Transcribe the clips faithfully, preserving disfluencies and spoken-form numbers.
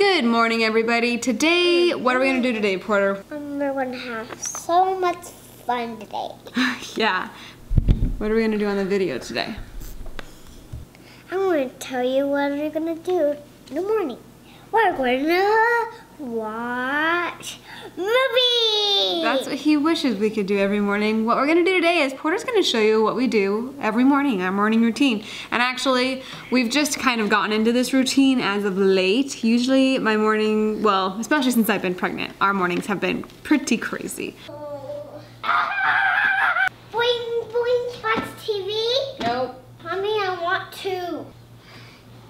Good morning, everybody. Today, what are we gonna do today, Porter? We're gonna have so much fun today. Yeah. What are we gonna do on the video today? I'm gonna tell you what we're gonna do in the morning. We're gonna watch movies. That's what he wishes we could do every morning. What we're gonna do today is Porter's gonna show you what we do every morning, our morning routine. And actually, we've just kind of gotten into this routine as of late. Usually my morning, well, especially since I've been pregnant, our mornings have been pretty crazy. Oh. Ah. Boing, boing, watch T V? Nope. Mommy, I want to.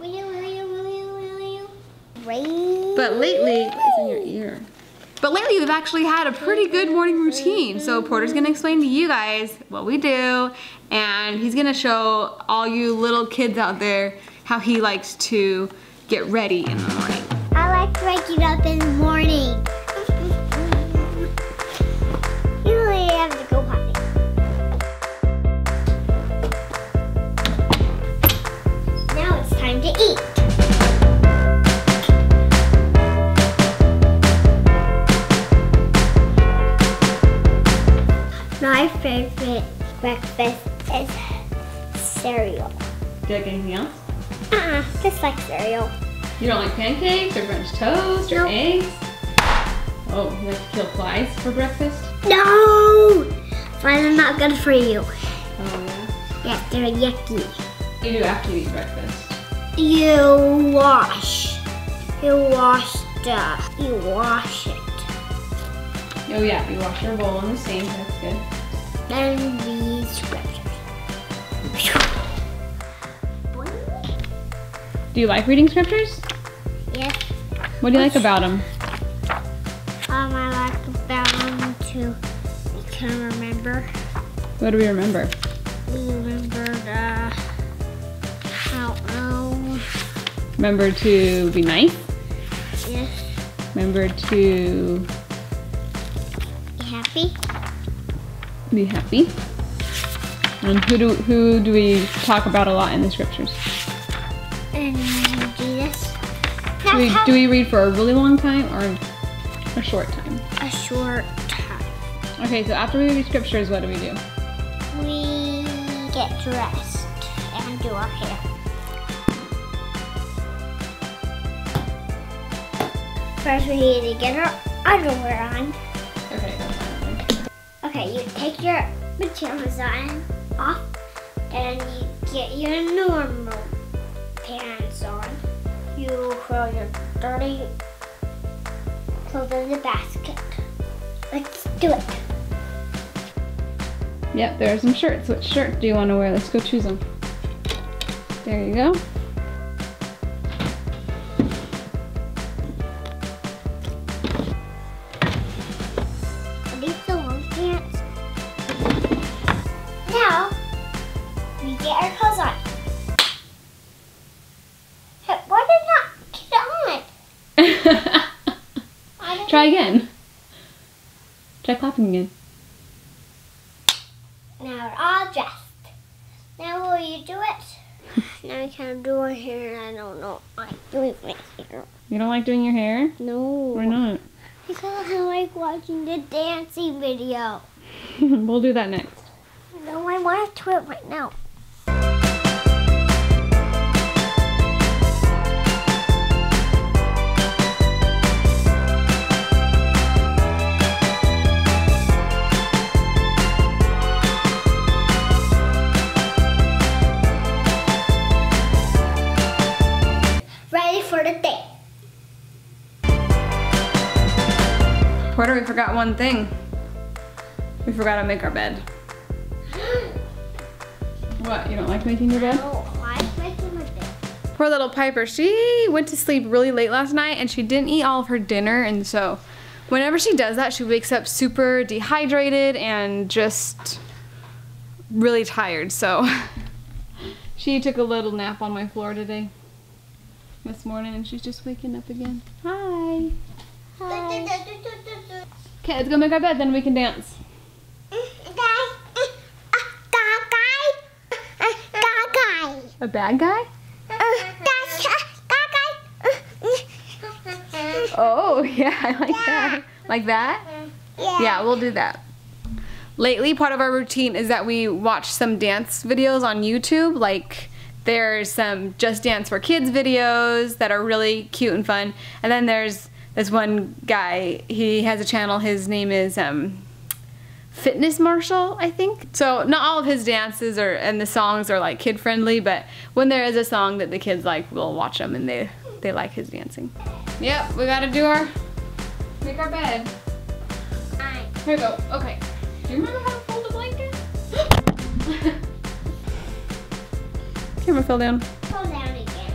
Will you, will you, will you, will you? Rain. But lately, it's in your ear. But lately we've actually had a pretty good morning routine. So Porter's gonna explain to you guys what we do, and he's gonna show all you little kids out there how he likes to get ready in the morning. I like waking up in the morning. Usually I have to go potty. Now it's time to eat. My favorite breakfast is cereal. Do you like anything else? Uh-uh, just like cereal. You don't like pancakes or French toast or eggs? Oh, you like to kill flies for breakfast? No! Flies are not good for you. Oh, yeah? Yeah, they're yucky. What do you do after you eat breakfast? You wash. You wash stuff. You wash it. Oh yeah, you wash your bowl in the sink, that's good. And these scriptures. Do you like reading scriptures? Yes. What do you like about them? Um, I like about them to, we can remember. What do we remember? We remember the, I don't know. Remember to be nice? Yes. Remember to happy. Be happy. And who do who do we talk about a lot in the scriptures? And Jesus. Do we, do we read for a really long time or a short time? A short time. Okay, so after we read scriptures, what do we do? We get dressed and do our hair. First, we need to get our underwear on. Okay. Okay, you take your pajamas on, off, and you get your normal pants on. You throw your dirty clothes in the basket. Let's do it. Yep, there are some shirts. What shirt do you want to wear? Let's go choose them. There you go. Try again. Try clapping again. Now we're all dressed. Now will you do it? Now I can't do our hair. I don't know. I do my hair. You don't like doing your hair? No. Why not? Because I like watching the dancing video. We'll do that next. No, I want to do it right now. Porter, we forgot one thing. We forgot to make our bed. What, you don't like making your bed? I don't like making my bed. Poor little Piper, she went to sleep really late last night and she didn't eat all of her dinner, and so whenever she does that, she wakes up super dehydrated and just really tired, so she took a little nap on my floor today, this morning, and she's just waking up again. Hi. Hi. Okay, let's go make our bed, then we can dance. A bad guy? A bad guy? A bad guy? Oh, yeah, I like yeah. that. Like that? Yeah. Yeah, we'll do that. Lately, part of our routine is that we watch some dance videos on YouTube. Like, there's some Just Dance for Kids videos that are really cute and fun. And then there's this one guy, he has a channel, his name is um, Fitness Marshall, I think. So, not all of his dances are, and the songs are like kid-friendly, but when there is a song that the kids like, we'll watch them and they, they like his dancing. Yep, we gotta do our, make our bed. Alright. Here we go, okay. Do you remember how to fold a blanket? Camera fell down. Fall down again.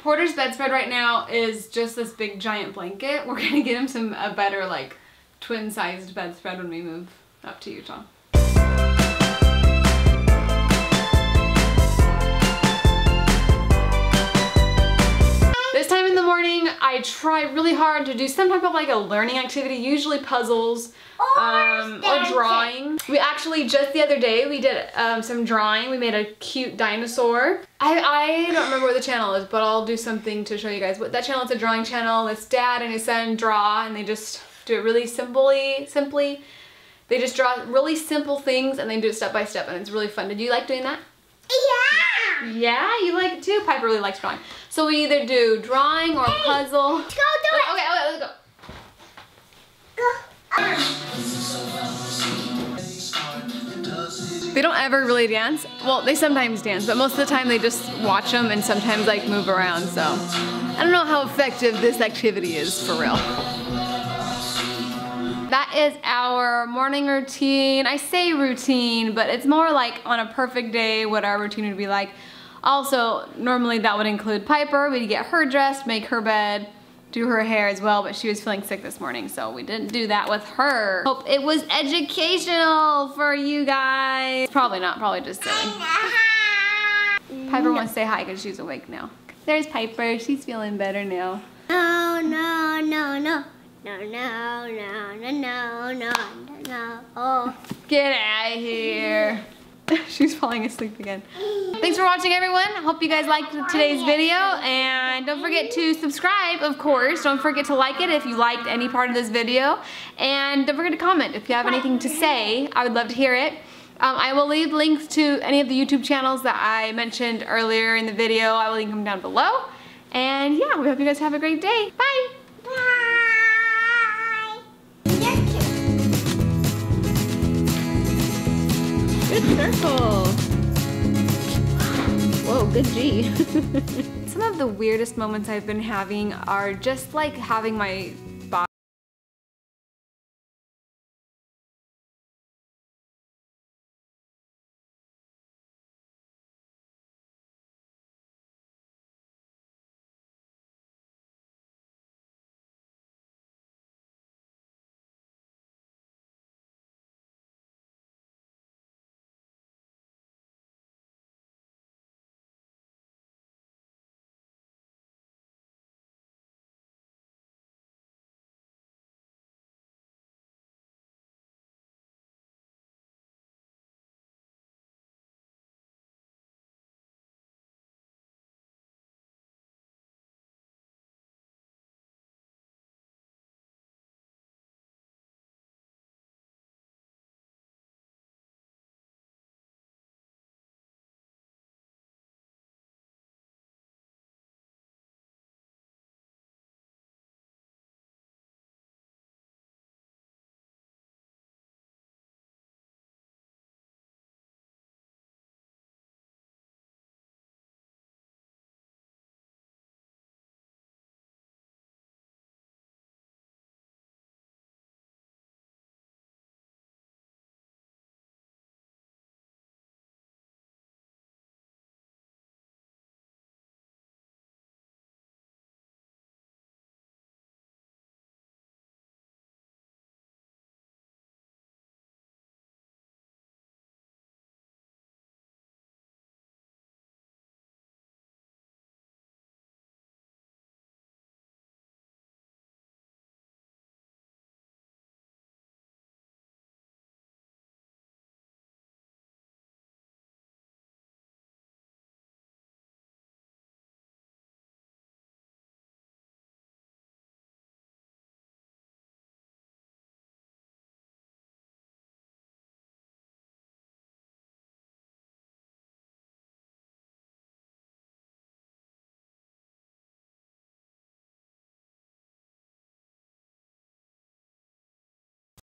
Porter's bedspread right now is just this big giant blanket. We're gonna get him some a better like twin-sized bedspread when we move up to Utah. I try really hard to do some type of like a learning activity, usually puzzles um, or drawing. We actually just the other day we did um, some drawing. We made a cute dinosaur. I, I don't remember what the channel is, but I'll do something to show you guys. But that channel is a drawing channel. It's dad and his son draw, and they just do it really simply. Simply, they just draw really simple things, and they do it step by step, and it's really fun. Did you like doing that? Yeah. Yeah, you like it too. Piper really likes drawing. So we either do drawing or hey, puzzle. Let's go do it. Okay, okay, let's go. Go. They don't ever really dance. Well, they sometimes dance, but most of the time they just watch them and sometimes like move around. So I don't know how effective this activity is for real. That is our morning routine. I say routine, but it's more like on a perfect day what our routine would be like. Also, normally that would include Piper. We'd get her dressed, make her bed, do her hair as well, but she was feeling sick this morning, so we didn't do that with her. Hope it was educational for you guys. Probably not, probably just silly. Piper no. wants to say hi because she's awake now. There's Piper, she's feeling better now. No, no, no, no. No, no, no, no, no, no, no, oh. Get out of here. She's falling asleep again. Thanks for watching, everyone. Hope you guys liked today's video. And don't forget to subscribe, of course. Don't forget to like it if you liked any part of this video. And don't forget to comment if you have anything to say. I would love to hear it. Um, I will leave links to any of the YouTube channels that I mentioned earlier in the video. I will link them down below. And yeah, we hope you guys have a great day. Bye. Bye. Good circle. Whoa, good G. Some of the weirdest moments I've been having are just like having my